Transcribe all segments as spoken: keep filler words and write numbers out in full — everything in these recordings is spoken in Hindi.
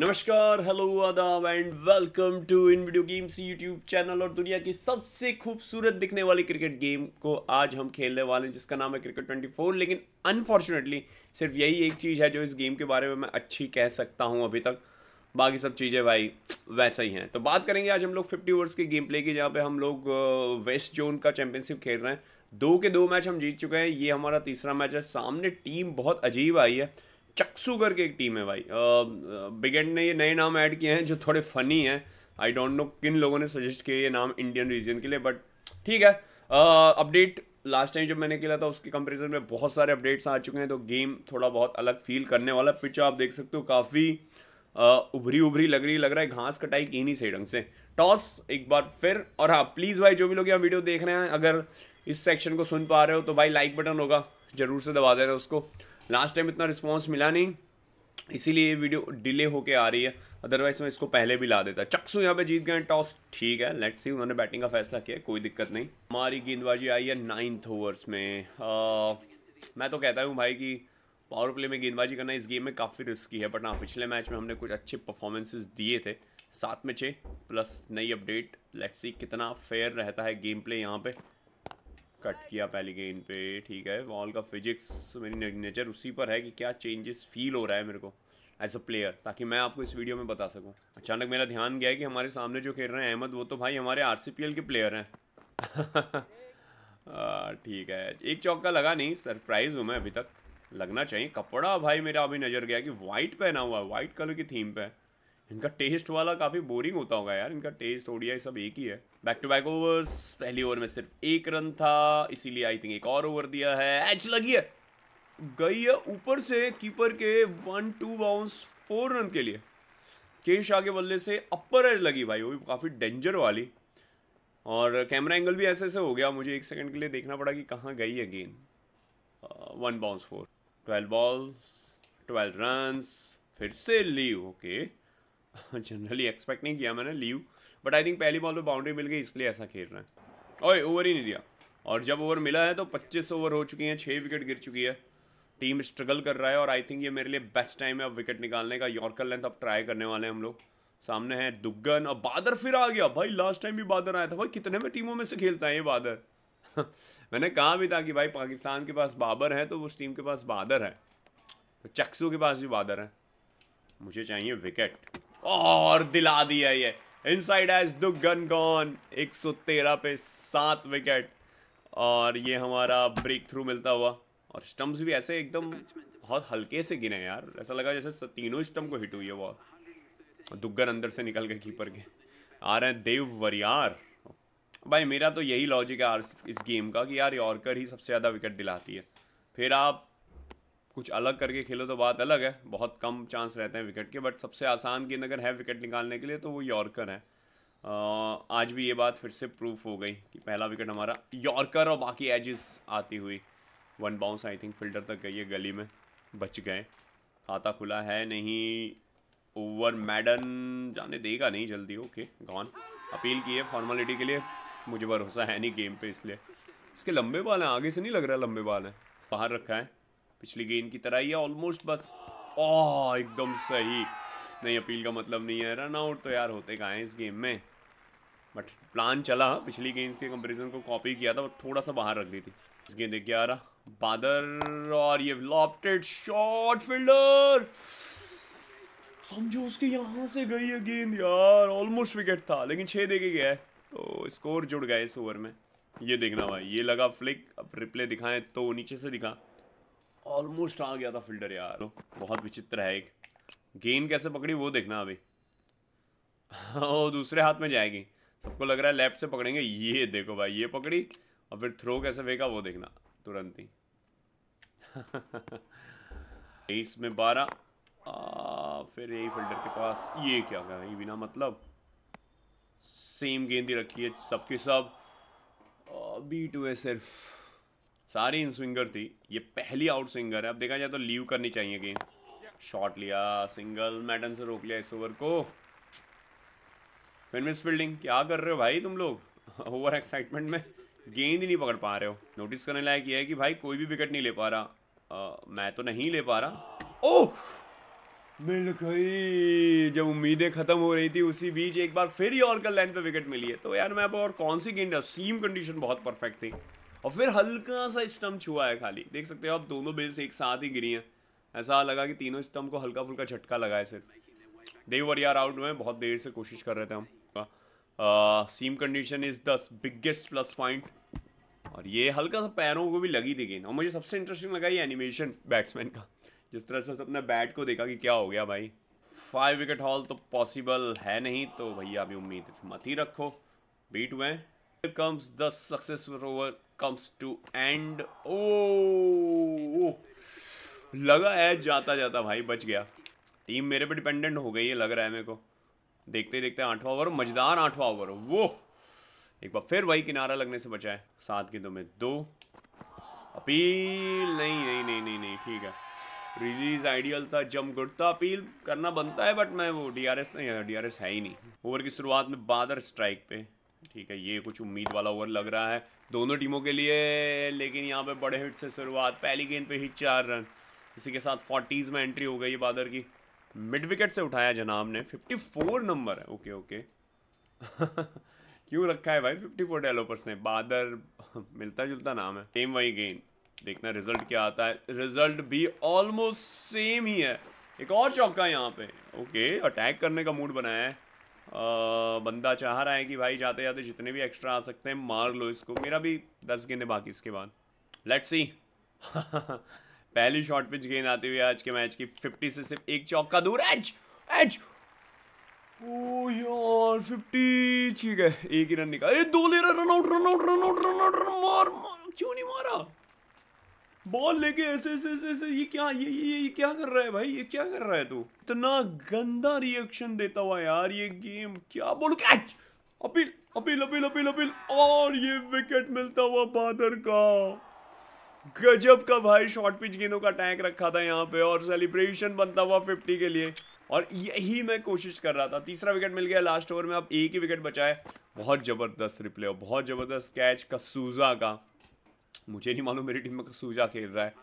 नमस्कार, हेलो आदाब and welcome to in video games YouTube channel. और दुनिया की सबसे खूबसूरत दिखने वाली क्रिकेट गेम को आज हम खेलने वाले हैं जिसका नाम है क्रिकेट ट्वेंटी फोर। लेकिन अनफॉर्चुनेटली सिर्फ यही एक चीज़ है जो इस गेम के बारे में मैं अच्छी कह सकता हूं अभी तक, बाकी सब चीज़ें भाई वैसा ही हैं। तो बात करेंगे आज हम लोग फिफ्टी ओवर्स की गेम प्ले की, जहाँ पर हम लोग वेस्ट जोन का चैम्पियनशिप खेल रहे हैं। दो के दो मैच हम जीत चुके हैं, ये हमारा तीसरा मैच है। सामने टीम बहुत अजीब आई है, चक्सू करके एक टीम है भाई। बिग एंड ने ये नए नाम ऐड किए हैं जो थोड़े फनी हैं। आई डोंट नो किन लोगों ने सजेस्ट किए ये नाम इंडियन रीजन के लिए, बट ठीक है। अपडेट लास्ट टाइम जब मैंने खेला था उसके कंपैरिजन में बहुत सारे अपडेट्स आ चुके हैं, तो गेम थोड़ा बहुत अलग फील करने वाला। पिच आप देख सकते हो काफ़ी उभरी उभरी लग रही लग रहा है, घास कटाई की नहीं सही ढंग से। टॉस एक बार फिर। और हाँ प्लीज़ भाई, जो भी लोग यहाँ वीडियो देख रहे हैं, अगर इस सेक्शन को सुन पा रहे हो तो भाई लाइक बटन होगा ज़रूर से दबा दे रहे हो उसको। लास्ट टाइम इतना रिस्पांस मिला नहीं, इसीलिए ये वीडियो डिले होके आ रही है, अदरवाइज मैं इसको पहले भी ला देता। चक्सू यहाँ पे जीत गए टॉस, ठीक है। लेट्स सी, उन्होंने बैटिंग का फैसला किया, कोई दिक्कत नहीं। हमारी गेंदबाजी आई है नाइन्थ ओवर्स में। आ, मैं तो कहता हूँ भाई कि पावर प्ले में गेंदबाजी करना इस गेम में काफ़ी रिस्की है, बट हाँ पिछले मैच में हमने कुछ अच्छे परफॉर्मेंसेज दिए थे। सात में छः प्लस नई अपडेट। लेट्स सी कितना फेयर रहता है गेम प्ले। यहाँ पर कट किया पहली गेंद पे, ठीक है। बॉल का फिजिक्स, मेरी नेचर उसी पर है कि क्या चेंजेस फील हो रहा है मेरे को एज अ प्लेयर, ताकि मैं आपको इस वीडियो में बता सकूं। अचानक मेरा ध्यान गया है कि हमारे सामने जो खेल रहे हैं अहमद, वो तो भाई हमारे आरसीपीएल के प्लेयर हैं। ठीक है, एक चौका लगा नहीं, सरप्राइज हूँ मैं अभी तक। लगना चाहिए। कपड़ा भाई मेरा अभी नज़र गया कि वाइट पहना हुआ है, वाइट कलर की थीम पे। इनका टेस्ट वाला काफ़ी बोरिंग होता होगा यार, इनका टेस्ट ओडीआई सब एक ही है। बैक टू बैक ओवर्स, पहली ओवर में सिर्फ एक रन था, इसीलिए आई थिंक एक और ओवर दिया है। एज लगी है, गई है ऊपर से कीपर के one two bounce four run के लिए। केश आगे बल्ले से अपर एज लगी भाई, वो भी काफ़ी डेंजर वाली। और कैमरा एंगल भी ऐसे ऐसे हो गया, मुझे एक सेकंड के लिए देखना पड़ा कि कहाँ गई है गेंद। One bounce four, twelve balls twelve run, फिर से लीव। ओके, जनरली एक्सपेक्ट नहीं किया मैंने लीव, बट आई थिंक पहली बॉल पे बाउंड्री मिल गई इसलिए ऐसा खेल रहे हैं। ओए, ओवर ही नहीं दिया। और जब ओवर मिला है तो पच्चीस ओवर हो चुकी हैं, छः विकेट गिर चुकी है। टीम स्ट्रगल कर रहा है और आई थिंक ये मेरे लिए बेस्ट टाइम है अब विकेट निकालने का। यॉर्कर लेंथ अब ट्राई करने वाले हैं हम लोग। सामने है दुग्गन, और बादर फिर आ गया भाई। लास्ट टाइम भी बादर आया था भाई, कितने में टीमों में से खेलता है ये बादर। मैंने कहा भी था कि भाई पाकिस्तान के पास बाबर है तो उस टीम के पास बादर है, तो चक्सू के पास भी बादर है। मुझे चाहिए विकेट, और दिला दिया ये। Inside edge, Duggan gone. एक सौ तेरह पे सात विकेट, और ये हमारा ब्रेक थ्रू मिलता हुआ। और स्टम्प्स भी ऐसे एकदम बहुत हल्के से गिने यार, ऐसा लगा जैसे तीनों स्टम्प को हिट हुई है। वो दुग्गन अंदर से निकल गए कीपर के। आ रहे हैं देव वरियार। भाई मेरा तो यही लॉजिक है इस गेम का कि यार यॉर्कर ही सबसे ज़्यादा विकेट दिलाती है। फिर आप कुछ अलग करके खेलो तो बात अलग है, बहुत कम चांस रहते हैं विकेट के, बट सबसे आसान गेंद अगर है विकेट निकालने के लिए तो वो यॉर्कर है। आ, आज भी ये बात फिर से प्रूफ हो गई कि पहला विकेट हमारा यॉर्कर, और बाकी एजेस आती हुई। One bounce I think fielder तक गई है, गली में बच गए। खाता खुला है नहीं, ओवर मैडन जाने देगा नहीं जल्दी। Okay, gone. अपील की है फॉर्मेलिटी के लिए, मुझे भरोसा है नहीं गेम पर, इसलिए। इसके लंबे बाल हैं, आगे से नहीं लग रहा लंबे बाल हैं। बाहर रखा है, पिछली गेंद की तरह ही है ऑलमोस्ट, बस। ओह एकदम सही। नहीं, अपील का मतलब नहीं है। रन आउट तो यार होते कहाँ हैं इस गेम में, बट प्लान चला। पिछली गेंद के कंपैरिजन को कॉपी किया था, बट थोड़ा सा बाहर रख दी थी। इस गेंद देखिए आ रहा बादर, और ये लॉफ्टेड शॉट, फील्डर समझो उसके यहाँ से गई है गेंद यार। ऑलमोस्ट विकेट था, लेकिन छः देके गया है, तो स्कोर जुड़ गया इस ओवर में। ये देखना भाई, ये लगा फ्लिक। अब रिप्ले दिखाएं तो नीचे से दिखा, ऑलमोस्ट आ गया था फील्डर यार। बहुत विचित्र है, एक गेंद कैसे पकड़ी वो देखना अभी। ओ, दूसरे हाथ में जाएगी, सबको लग रहा है लेफ्ट से पकड़ेंगे। ये देखो भाई, ये पकड़ी, और फिर थ्रो कैसे फेंका वो देखना तुरंत ही। तेईस में बारह, फिर यही फील्डर के पास। ये क्या गया ये बिना मतलब, सेम गेंद ही रखी है सबके सब। बी टू है सिर्फ, सारी इन स्विंगर थी, ये पहली आउट स्विंगर है। अब देखा जाए तो लीव करनी चाहिए गेंद। शॉट लिया, सिंगल, मैडन से रोक लिया इस ओवर को। फिर मिस फील्डिंग, क्या कर रहे हो भाई तुम लोग। ओवर एक्साइटमेंट में गेंद ही नहीं पकड़ पा रहे हो। नोटिस करने लायक ये है कि भाई कोई भी विकेट नहीं ले पा रहा। आ, मैं तो नहीं ले पा रहा। ओह मिल गई। जब उम्मीदें खत्म हो रही थी उसी बीच एक बार फिर यॉर्कर लेंथ पे विकेट मिली है। तो यार मैं अब और कौन सी गेंद, सीम कंडीशन बहुत परफेक्ट थी और फिर हल्का सा स्टंप छुआ है खाली, देख सकते हो आप दोनों बिल्स एक साथ ही गिरी हैं। ऐसा लगा कि तीनों स्टंप को हल्का फुल्का झटका लगा है सिर्फ। डे वर यार आउट में बहुत देर से कोशिश कर रहे थे हम। Seam condition is the biggest plus point. और ये हल्का सा पैरों को भी लगी थी गेंद। और मुझे सबसे इंटरेस्टिंग लगा ये एनिमेशन बैट्समैन का, जिस तरह से अपने बैट को देखा कि क्या हो गया भाई। फाइव विकेट हॉल तो पॉसिबल है नहीं, तो भैया अभी उम्मीद मत ही रखो। बीट हुए comes the successful over comes to end. ओ लगा है जाता जाता भाई बच गया। टीम मेरे पे डिपेंडेंट हो गई है लग रहा है मेरे को। देखते देखते आठवां ओवर, मजेदार आठवां ओवर। वो एक बार फिर वही किनारा लगने से बचा है। सात गेंदों में दो। अपील नहीं नहीं नहीं नहीं नहीं ठीक है। रिलीज आइडियल था, जम गुड था। अपील करना बनता है बट मैं वो डीआरएस नहीं, डीआरएस है ही नहीं। ओवर की शुरुआत में बादर स्ट्राइक पे, ठीक है ये कुछ उम्मीद वाला ओवर लग रहा है दोनों टीमों के लिए। लेकिन यहाँ पे बड़े हिट से शुरुआत, पहली गेंद पे ही चार रन। इसी के साथ फोर्टीज़ में एंट्री हो गई बादर की। मिड विकेट से उठाया जनाब ने, फिफ्टी फोर नंबर है। ओके ओके क्यों रखा है भाई फिफ्टी फोर डेवलपर्स ने। बादर मिलता जुलता नाम है। सेम वही गेंद, देखना रिजल्ट क्या आता है। रिजल्ट भी ऑलमोस्ट सेम ही है। एक और चौका यहाँ पे। ओके अटैक करने का मूड बनाया है। आ, बंदा चाह रहा है कि भाई जाते जाते जितने भी एक्स्ट्रा आ सकते हैं मार लो इसको। मेरा भी दस गेंदे बाकी इसके बाद, लेट्स सी पहली शॉर्ट पिच गेंद आती हुई आज के मैच की। फिफ्टी से सिर्फ एक चौका दूर। एज एज ओ यार फिफ्टी, ठीक है एक ही रन निकाल। दो ले रहा, run out run out run out run out. मार मार क्यों नहीं मारा बॉल लेके ऐसे ऐसे ऐसे ऐसे। ये क्या ये ये ये क्या कर रहा है भाई, ये क्या कर रहा है तू। इतना गंदा रिएक्शन देता हुआ यार ये गेम, क्या बोलूं। Catch, appeal appeal appeal appeal appeal और ये विकेट मिलता हुआ बादर का। गजब का भाई शॉर्ट पिच गेंदों का अटैक रखा था यहाँ पे और सेलिब्रेशन बनता हुआ फिफ्टी के लिए। और यही मैं कोशिश कर रहा था। तीसरा विकेट मिल गया लास्ट ओवर में, अब एक ही विकेट बचा है। बहुत ज़बरदस्त रिप्ले और बहुत ज़बरदस्त कैच कसूजा का। मुझे नहीं मालूम मेरी टीम में कसूजा खेल रहा है।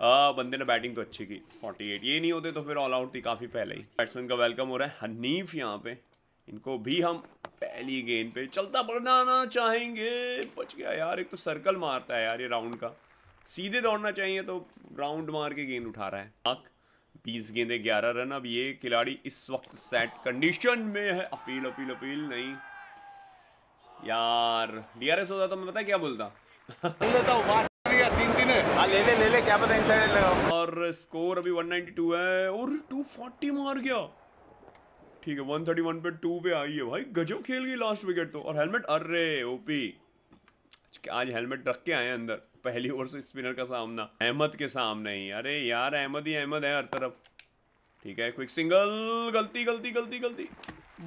आ, बंदे ने बैटिंग तो अच्छी की। फोर्टी एट ये नहीं होते तो फिर ऑल आउट थी काफ़ी पहले ही। बैट्समैन का वेलकम हो रहा है। हनीफ यहाँ पे, इनको भी हम पहली गेंद पे चलता बनाना चाहेंगे। बच गया यार। एक तो सर्कल मारता है यार ये राउंड का, सीधे दौड़ना चाहिए तो राउंड मार के गेंद उठा रहा है। आक बीस गेंदे ग्यारह रन। अब ये खिलाड़ी इस वक्त सेट कंडीशन में है। अपील अपील अपील नहीं यार, डी आर एस होता तो मैं पता क्या बोलता तीन तीन है। ले ले ले ले क्या पता इनसाइड लगा। और स्कोर अभी वन नाइंटी टू है और टू फोर्टी मार गया। ठीक है वन थर्टी वन पे टू पे आई है भाई। गजब खेल गई लास्ट विकेट तो। और हेलमेट, अरे ओपी आज हेलमेट रख के आए अंदर। पहली ओवर से स्पिनर का सामना अहमद के सामने ही। अरे यार अहमद ही अहमद है हर तरफ। ठीक है क्विक सिंगल, गलती गलती गलती गलती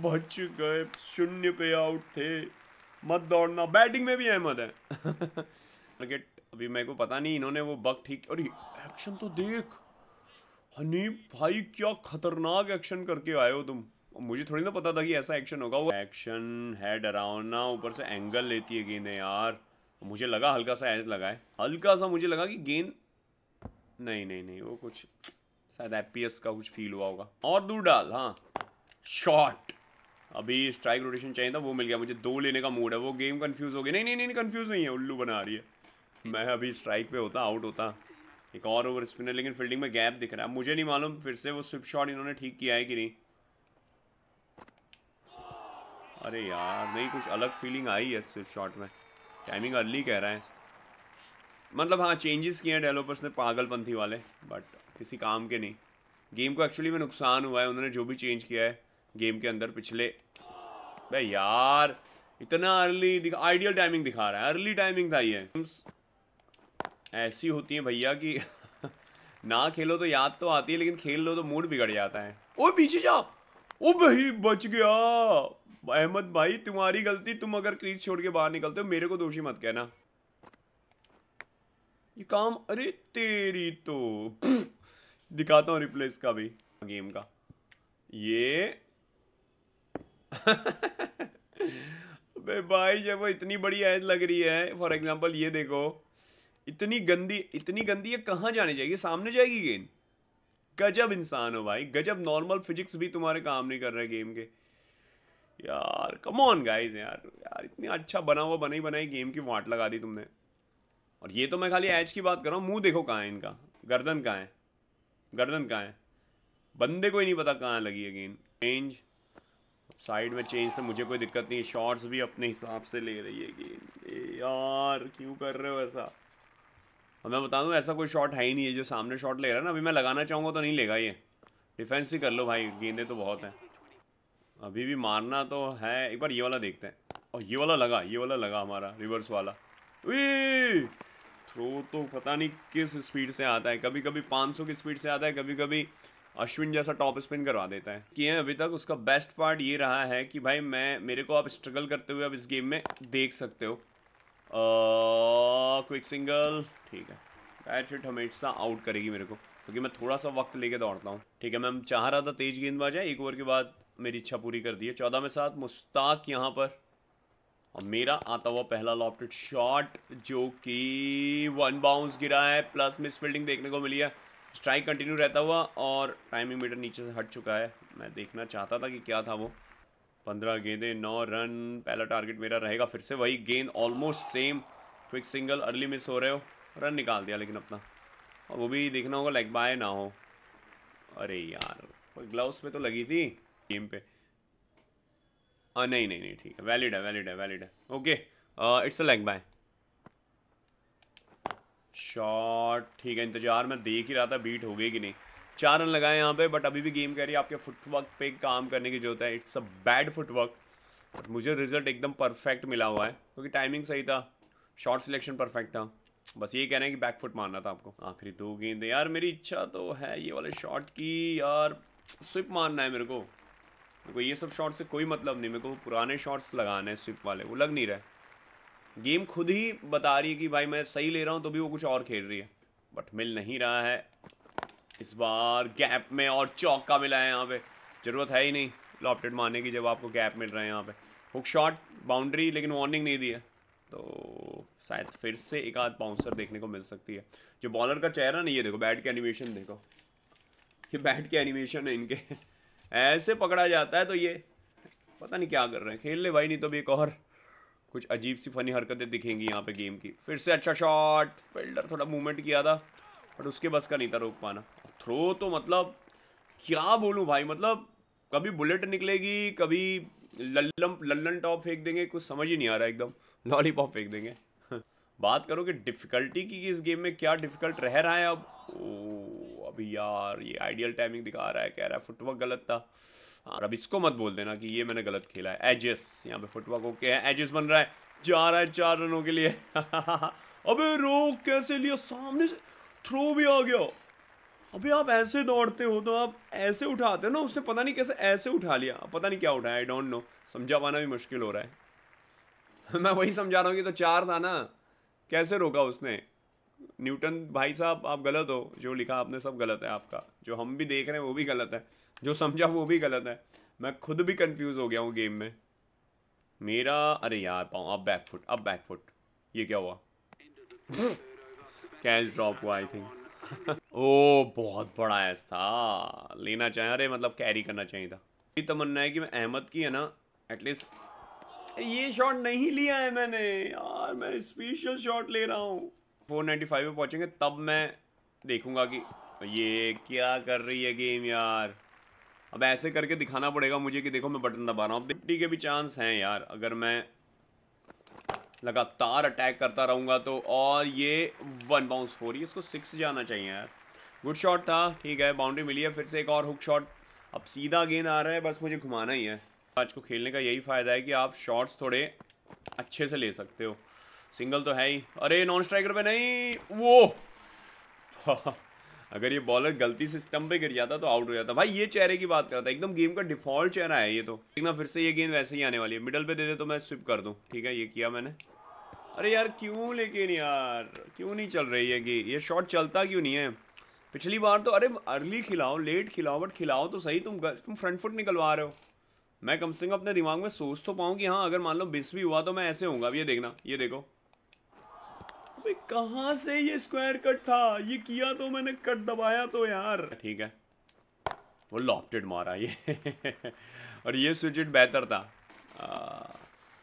बच गए। शून्य पे आउट थे। मत दौड़ना, बैटिंग में भी अहमद है टारगेट अभी मेरे को पता नहीं इन्होंने वो बग ठीक। और एक्शन तो देख हनीफ भाई, क्या खतरनाक एक्शन करके आए हो तुम। मुझे थोड़ी ना पता था कि ऐसा एक्शन होगा। वो एक्शन है डरावना, ऊपर से एंगल लेती है गेंद यार। मुझे लगा हल्का सा एज लगा है, हल्का सा मुझे लगा कि गेंद नहीं नहीं नहीं वो कुछ शायद एपीएस का कुछ फील हुआ होगा। और दूर डाल, हाँ शॉट। अभी स्ट्राइक रोटेशन चाहिए था, वो मिल गया। मुझे दो लेने का मूड है। वो गेम कंफ्यूज हो गई। नहीं नहीं नहीं कंफ्यूज नहीं है, उल्लू बना रही है। मैं अभी स्ट्राइक पे होता आउट होता। एक और ओवर स्पिनर, लेकिन फील्डिंग में गैप दिख रहा है। मुझे नहीं मालूम फिर से वो स्विप शॉट इन्होंने ठीक किया है कि नहीं। अरे यार नहीं, कुछ अलग फीलिंग आई है स्विप शॉट में। टाइमिंग अर्ली कह रहा है, मतलब हाँ चेंजेस किए हैं डेवलपर्स ने पागलपंथी वाले, बट किसी काम के नहीं। गेम को एक्चुअली में नुकसान हुआ है उन्होंने जो भी चेंज किया है गेम के अंदर पिछले। भाई यार इतना अर्ली दिखा, आइडियल टाइमिंग दिखा रहा है। अर्ली टाइमिंग था ये। ऐसी होती है भैया कि ना खेलो तो याद तो आती है, लेकिन खेल लो तो मूड बिगड़ जाता है। ओ पीछे जा, ओ भाई बच गया अहमद भाई। तुम्हारी गलती, तुम अगर क्रीज छोड़ के बाहर निकलते हो मेरे को दोषी मत कहना। ये काम, अरे तेरी तो दिखाता हूँ रिप्लेस का भी गेम का ये अबे भाई जब वो इतनी बड़ी ऐड लग रही है, फॉर एग्जाम्पल ये देखो इतनी गंदी इतनी गंदी, ये कहाँ जाने जाएगी, सामने जाएगी गेंद। गजब इंसान हो भाई, गजब। नॉर्मल फिजिक्स भी तुम्हारे काम नहीं कर रहे गेम के यार। कम ऑन गाइज यार, यार इतनी अच्छा बना हुआ बनाई बनाई गेम की वाट लगा दी तुमने। और ये तो मैं खाली एज की बात कर रहा हूँ, मुँह देखो कहाँ है इनका, गर्दन कहाँ है, गर्दन कहाँ है, बंदे को ही नहीं पता कहाँ लगी है गेंद। चेंज साइड में, चेंज से मुझे कोई दिक्कत नहीं है, शॉट्स भी अपने हिसाब से ले रही है गेंद। यार क्यों कर रहे हो ऐसा? अब मैं बता दूँ ऐसा कोई शॉट है ही नहीं है जो सामने शॉट ले रहा है ना। अभी मैं लगाना चाहूँगा तो नहीं लेगा ये, डिफेंस ही कर लो भाई, गेंदें तो बहुत हैं। अभी भी मारना तो है, एक बार ये वाला देखते हैं। और ये वाला लगा, ये वाला लगा हमारा रिवर्स वाला। वे थ्रो तो पता नहीं किस स्पीड से आता है, कभी कभी पाँच सौ की स्पीड से आता है, कभी कभी अश्विन जैसा टॉप स्पिन करवा देता है कि है। अभी तक उसका बेस्ट पार्ट ये रहा है कि भाई मैं मेरे को आप स्ट्रगल करते हुए अब इस गेम में देख सकते हो। क्विक सिंगल, ठीक है, बैट हिट हमेशा आउट करेगी मेरे को क्योंकि मैं थोड़ा सा वक्त लेके दौड़ता हूँ। ठीक है, मैं चाह रहा था तेज गेंदबाज है, एक ओवर के बाद मेरी इच्छा पूरी कर दी है। चौदह में सात मुश्ताक यहाँ पर, और मेरा आता हुआ पहला लॉफ्टेड शॉट जो कि वन बाउंस गिरा है, प्लस मिस फील्डिंग देखने को मिली है। स्ट्राइक कंटिन्यू रहता हुआ और टाइमिंग मीटर नीचे से हट चुका है। मैं देखना चाहता था कि क्या था वो। पंद्रह गेंदे नौ रन, पहला टारगेट मेरा रहेगा। फिर से वही गेंद, almost same. Quick single, early miss हो रहे हो, रन निकाल दिया लेकिन अपना। और वो भी देखना होगा लेग बाय ना हो। अरे यार ग्लव्स पे तो लगी थी गेम पे। आ, नहीं नहीं नहीं ठीक है, वैलिड है वैलिड है वैलिड है, okay it's a leg bye shot. ठीक है, इंतजार मैं देख ही रहा था बीट हो गई कि नहीं। चार रन लगाए यहाँ पे, बट अभी भी गेम कह रही है आपके फुटवर्क पे काम करने की जरूरत है। It's a bad footwork, but मुझे रिजल्ट एकदम परफेक्ट मिला हुआ है क्योंकि टाइमिंग सही था, शॉट सिलेक्शन परफेक्ट था। बस ये कहना है कि बैक फुट मारना था आपको। आखिरी दो गेंदें यार, मेरी इच्छा तो है ये वाले शॉट की यार, स्विप मारना है मेरे को। मेरे को ये सब शॉट से कोई मतलब नहीं, मेरे को पुराने शॉट्स लगाने हैं स्विप वाले, वो लग नहीं रहे। गेम खुद ही बता रही है कि भाई मैं सही ले रहा हूँ, तो भी वो कुछ और खेल रही है, बट मिल नहीं रहा है इस बार। गैप में और चौका मिला है यहाँ पे, जरूरत है ही नहीं लॉफ्टेड मारने की जब आपको गैप मिल रहा है यहाँ पे। हुक शॉट, बाउंड्री, लेकिन वार्निंग नहीं दी है तो शायद फिर से एक आध बाउंसर देखने को मिल सकती है। जो बॉलर का चेहरा नहीं, ये देखो बैट के एनिमेशन देखो, ये बैट के एनिमेशन है इनके। ऐसे पकड़ा जाता है तो ये पता नहीं क्या कर रहे हैं, खेल ले भाई, नहीं तो भी एक और कुछ अजीब सी फनी हरकतें दिखेंगी यहाँ पे गेम की। फिर से अच्छा शॉट, फील्डर थोड़ा मूवमेंट किया था बट उसके बस का नहीं था रोक पाना। थ्रो तो मतलब क्या बोलूं भाई, मतलब कभी बुलेट निकलेगी, कभी लल्लम लल्लन टॉप फेंक देंगे, कुछ समझ ही नहीं आ रहा, एकदम लॉलीपॉप फेंक देंगे। बात करो कि डिफ़िकल्टी की, इस गेम में क्या डिफ़िकल्ट रह रहा है अब। ओ अभी यार ये आइडियल टाइमिंग दिखा रहा है, कह रहा है फुटवर्क गलत था। और अब इसको मत बोल देना कि ये मैंने गलत खेला है। एजेस यहाँ पे फुटवर्क ओके है, एजेस बन रहा है, जा रहा है चार रनों के लिए। अबे रोक कैसे लिया, सामने से थ्रो भी आ गया। अभी आप ऐसे दौड़ते हो तो आप ऐसे उठाते हो ना, उसने पता नहीं कैसे ऐसे उठा लिया, पता नहीं क्या उठाया, आई डोंट नो, समझा पाना भी मुश्किल हो रहा है। मैं वही समझा रहा हूँ कि तो चार था ना, कैसे रोका उसने। न्यूटन भाई साहब आप गलत हो, जो लिखा आपने सब गलत है आपका, जो हम भी देख रहे हैं वो भी गलत है, जो समझा वो भी गलत है। मैं खुद भी कन्फ्यूज़ हो गया हूँ गेम में मेरा। अरे यार पाऊँ, अब बैक फुट, अब बैक फुट, ये क्या हुआ? कैच ड्रॉप हुआ आई थिंक। ओ बहुत बड़ा ऐसा था, लेना चाहिए, अरे मतलब कैरी करना चाहिए था। ये तमन्ना है कि मैं अहमद की है ना एटलीस्ट ये शॉट नहीं लिया है मैंने यार, मैं स्पेशल शॉट ले रहा हूँ। फोर नाइन्टी फाइव पे पहुँचेंगे तब मैं देखूँगा कि ये क्या कर रही है गेम यार। अब ऐसे करके दिखाना पड़ेगा मुझे कि देखो मैं बटन दबा रहा हूँ। अब फिफ्टी के भी चांस हैं यार, अगर मैं लगातार अटैक करता रहूँगा तो। और ये वन बाउंस फोर, ये इसको सिक्स जाना चाहिए यार। गुड शॉट था, ठीक है, बाउंड्री मिली है। फिर से एक और हुक शॉट, अब सीधा गेंद आ रहा है, बस मुझे घुमाना ही है। आज को खेलने का यही फ़ायदा है कि आप शॉट्स थोड़े अच्छे से ले सकते हो। सिंगल तो है ही, अरे नॉन स्ट्राइकर पे नहीं वो। अगर ये बॉलर गलती से स्टंप पे गिर जाता तो आउट हो जाता। भाई ये चेहरे की बात करता है, एकदम गेम का डिफॉल्ट चेहरा है ये तो। देखना फिर से ये गेंद वैसे ही आने वाली है, मिडल पे दे दे तो मैं स्विप कर दूं। ठीक है, ये किया मैंने। अरे यार क्यों, लेकिन यार क्यों नहीं चल रही है कि ये शॉट चलता क्यों नहीं है? पिछली बार तो अरे अर्ली खिलाओ, लेट खिलाओ, बट खिलाओ तो सही। तुम तुम फ्रंट फुट निकलवा रहे हो, मैं कम से कम अपने दिमाग में सोच तो पाऊँ कि हाँ अगर मान लो मिस भी हुआ तो मैं ऐसे होऊंगा। अब ये देखना, ये देखो कहाँ से ये स्क्वायर कट था, ये किया तो मैंने, कट दबाया तो यार। ठीक है, वो लॉफ्टेड मारा ये और ये स्विच हिट बेहतर था, आ,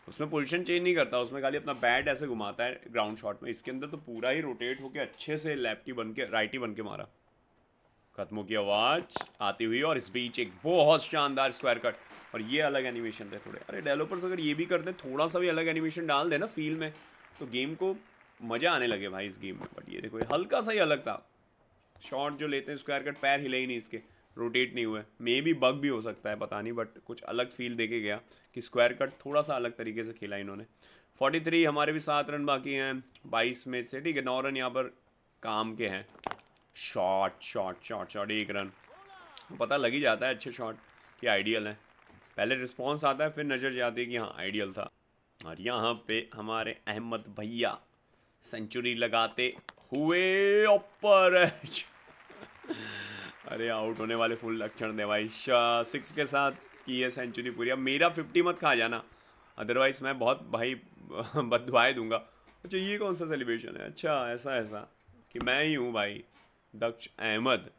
उसमें पोजीशन चेंज नहीं करता, उसमें खाली अपना बैट ऐसे घुमाता है ग्राउंड शॉट में। इसके अंदर तो पूरा ही रोटेट होके अच्छे से लेफ्टी बन के राइटी बन के मारा। खत्मों की आवाज़ आती हुई और इस बीच एक बहुत शानदार स्क्वायर कट और ये अलग एनिमेशन थे थोड़े। अरे डेवलपर्स अगर ये भी करते थोड़ा सा भी अलग एनिमेशन डाल देना फील में तो गेम को मज़ा आने लगे भाई इस गेम में। बट ये देखो हल्का सा ही अलग था, शॉट जो लेते हैं स्क्वायर कट पैर हिले ही नहीं, इसके रोटेट नहीं हुए, मे बी बग भी हो सकता है पता नहीं, बट कुछ अलग फील देके गया कि स्क्वायर कट थोड़ा सा अलग तरीके से खेला इन्होंने। तैंतालीस हमारे भी सात रन बाकी हैं बाईस में से, ठीक है नौ रन यहाँ पर काम के हैं। शॉट शॉट शॉट शॉट एक रन, पता लग ही जाता है अच्छे शॉट कि आइडियल है, पहले रिस्पॉन्स आता है फिर नज़र जाती है कि हाँ आइडियल था। और यहाँ पे हमारे अहमद भैया सेंचुरी लगाते हुए ऊपर अरे आउट होने वाले फुल लक्षण देवाइया सिक्स के साथ की है सेंचुरी पूरी। अब मेरा फिफ्टी मत खा जाना अदरवाइज़ मैं बहुत भाई बददुआएं दूंगा। अच्छा ये कौन सा सेलिब्रेशन है, अच्छा ऐसा ऐसा कि मैं ही हूँ भाई दक्ष अहमद।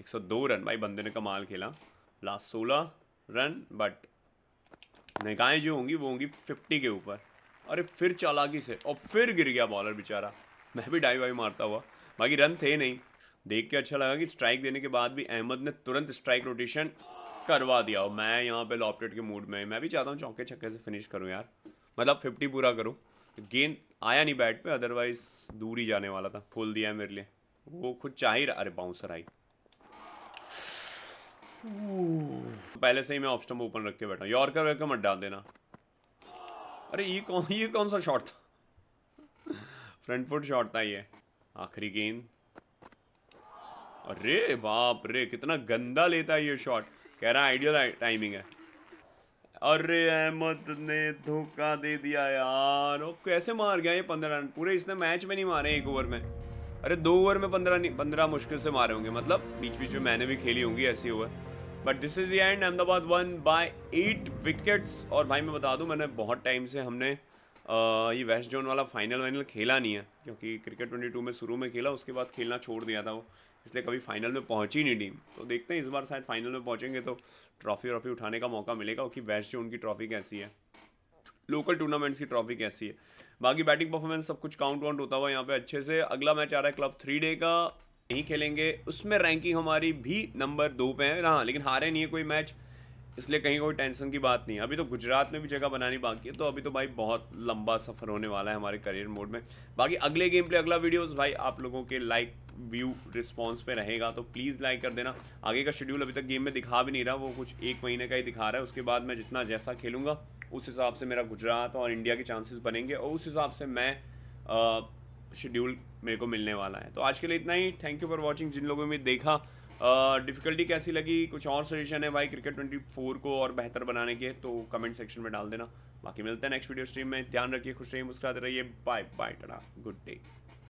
एक सौ दो रन भाई बंदे ने कमाल खेला, लास्ट सोलह रन बट निगाहें जो होंगी वो होंगी फिफ्टी के ऊपर। अरे फिर चालाकी से और फिर गिर गया बॉलर बेचारा, मैं भी डाई वाई मारता हुआ, बाकी रन थे नहीं। देख के अच्छा लगा कि स्ट्राइक देने के बाद भी अहमद ने तुरंत स्ट्राइक रोटेशन करवा दिया। और मैं यहाँ पे लॉपटेड के मूड में, मैं भी चाहता हूँ चौके छक्के से फिनिश करूँ यार, मतलब फिफ्टी पूरा करूँ। गेंद आया नहीं बैट पे, अदरवाइज दूर ही जाने वाला था, फुल दिया मेरे लिए वो खुद चाह ही रहा। अरे बाउंसर आई, पहले से ही मैं ऑफ स्टंप ओपन रख के बैठा हूँ, यॉर्कर वॉर्कर मत डाल देना। अरे ये कौन ये कौन सा शॉट था फ्रंट फुट शॉट था ये, आखिरी गेंद। अरे बाप रे कितना गंदा लेता है ये शॉट, कह रहा आइडियल टाइमिंग है। अरे अहमद ने धोखा दे दिया यार, वो कैसे मार गया ये पंद्रह रन पूरे, इसने मैच में नहीं मारे एक ओवर में। अरे दो ओवर में पंद्रह नहीं पंद्रह मुश्किल से मारे होंगे, मतलब बीच बीच में मैंने भी खेली होंगी ऐसी over. But this is the end, Ahmedabad one by eight wickets. और भाई मैं बता दूं मैंने बहुत टाइम से हमने Uh, ये वेस्ट जोन वाला फाइनल वाइनल खेला नहीं है, क्योंकि क्रिकेट बाईस में शुरू में खेला उसके बाद खेलना छोड़ दिया था वो, इसलिए कभी फाइनल में पहुंची नहीं टीम। तो देखते हैं इस बार शायद फाइनल में पहुंचेंगे तो ट्रॉफी व्रॉफी उठाने का मौका मिलेगा, क्योंकि वेस्ट जोन की ट्रॉफी कैसी है, लोकल टूर्नामेंट्स की ट्रॉफी कैसी है। बाकी बैटिंग परफॉर्मेंस सब कुछ काउंट वाउंट होता हुआ यहाँ पर अच्छे से। अगला मैच आ रहा है क्लब थ्री डे का, यहीं खेलेंगे, उसमें रैंकिंग हमारी भी नंबर दो पे है हाँ, लेकिन हारे नहीं है कोई मैच, इसलिए कहीं कोई टेंशन की बात नहीं है। अभी तो गुजरात में भी जगह बनानी बाकी है, तो अभी तो भाई बहुत लंबा सफ़र होने वाला है हमारे करियर मोड में। बाकी अगले गेम प्ले अगला वीडियोस भाई आप लोगों के लाइक व्यू रिस्पांस पे रहेगा, तो प्लीज़ लाइक कर देना। आगे का शेड्यूल अभी तक गेम में दिखा भी नहीं रहा, वो कुछ एक महीने का ही दिखा रहा है, उसके बाद मैं जितना जैसा खेलूँगा उस हिसाब से मेरा गुजरात और इंडिया के चांसेस बनेंगे और उस हिसाब से मैं शेड्यूल मेरे को मिलने वाला है। तो आज के लिए इतना ही, थैंक यू फॉर वॉचिंग। जिन लोगों ने देखा डिफ़िकल्टी uh, कैसी लगी, कुछ और सजेशन है भाई क्रिकेट चौबीस को और बेहतर बनाने के, तो कमेंट सेक्शन में डाल देना। बाकी मिलते हैं नेक्स्ट वीडियो स्ट्रीम में, ध्यान रखिए, खुश रहिए, मुस्कुराते रहिए, bye bye, tata, good day.